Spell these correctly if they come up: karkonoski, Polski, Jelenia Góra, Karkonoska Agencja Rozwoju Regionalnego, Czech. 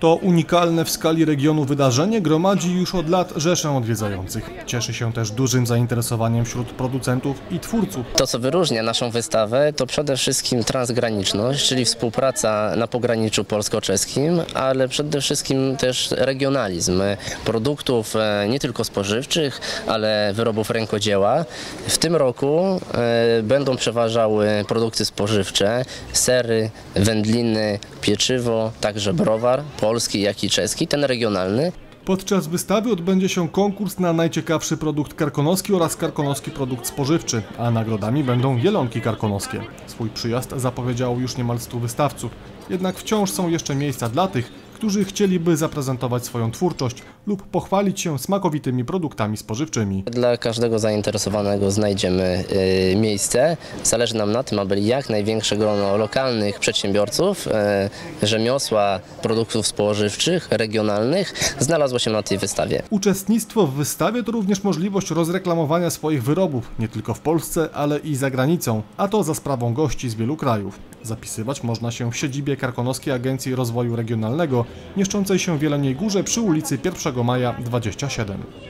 To unikalne w skali regionu wydarzenie gromadzi już od lat rzeszę odwiedzających. Cieszy się też dużym zainteresowaniem wśród producentów i twórców. To, co wyróżnia naszą wystawę, to przede wszystkim transgraniczność, czyli współpraca na pograniczu polsko-czeskim, ale przede wszystkim też regionalizm produktów nie tylko spożywczych, ale wyrobów rękodzieła. W tym roku będą przeważały produkty spożywcze, sery, wędliny, pieczywo, także browar polski, jak i czeski, ten regionalny. Podczas wystawy odbędzie się konkurs na najciekawszy produkt karkonoski oraz karkonoski produkt spożywczy, a nagrodami będą jelonki karkonoskie. Swój przyjazd zapowiedziało już niemal 100 wystawców, jednak wciąż są jeszcze miejsca dla tych, którzy chcieliby zaprezentować swoją twórczość lub pochwalić się smakowitymi produktami spożywczymi. Dla każdego zainteresowanego znajdziemy miejsce. Zależy nam na tym, aby jak największe grono lokalnych przedsiębiorców, rzemiosła, produktów spożywczych, regionalnych znalazło się na tej wystawie. Uczestnictwo w wystawie to również możliwość rozreklamowania swoich wyrobów, nie tylko w Polsce, ale i za granicą, a to za sprawą gości z wielu krajów. Zapisywać można się w siedzibie Karkonoskiej Agencji Rozwoju Regionalnego, mieszczącej się w Jeleniej Górze przy ulicy 1 Maja 27.